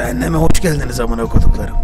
Cehenneme hoş geldiniz amına koduklarım.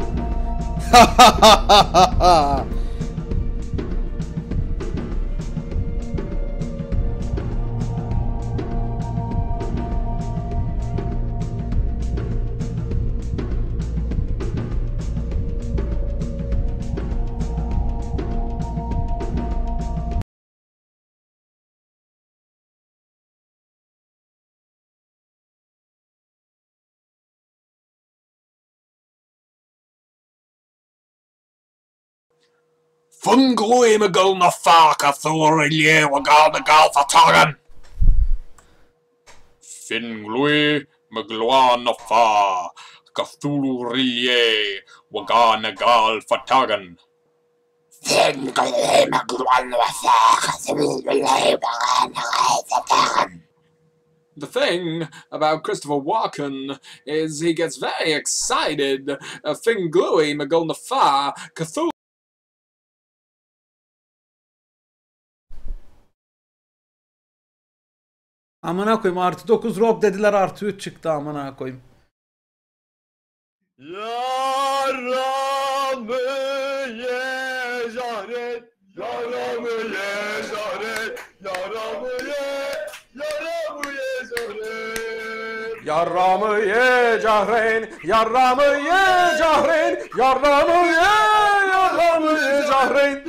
Fun gloy magul na farka thor ilye wagal na gal fatagan. Fin gloy magluan na fa kathulu rilye wagal na gal fatagan. Fin gloy magluan na fa kathulu rilye wagal na gal fatagan. The thing about Christopher Walken is he gets very excited. Fin gloy magul na fa kathulu. Amına koyayım artı 9 rob dediler artı 3 çıktı amına koyayım. Yaramı ye Jahrein, yaramı ye Jahrein, yaramı ye, yaramı ye Jahrein. Yaramı ye Jahrein, yaramı ye Jahrein, yaramı ye, yaramı ye Jahrein.